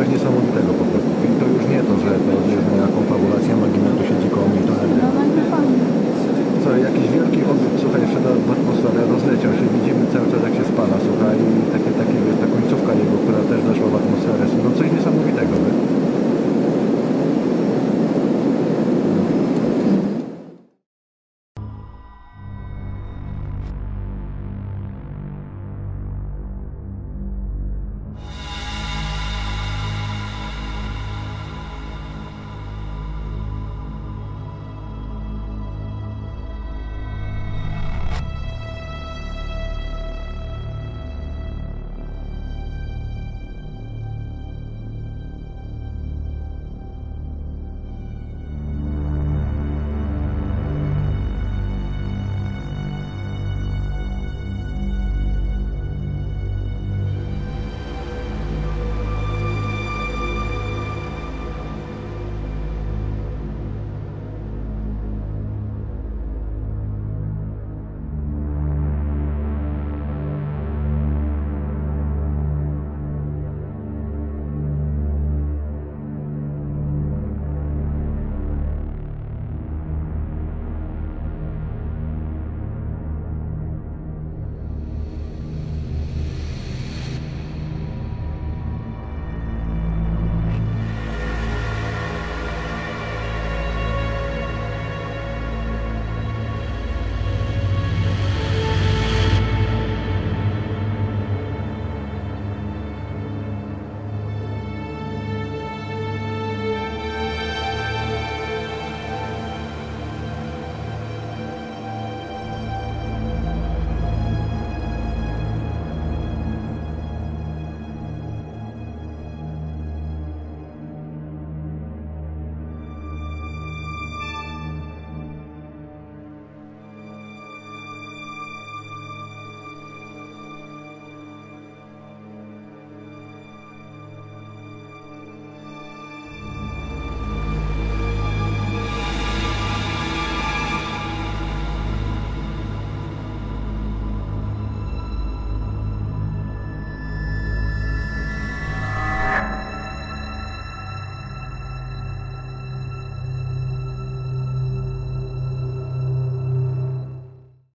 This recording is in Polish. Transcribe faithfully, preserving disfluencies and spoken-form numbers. coś niesamowitego po prostu. I to już nie to, że to jest jakaś konfabulacja marginetu siedzi koło Newtona. Co, jakiś wielki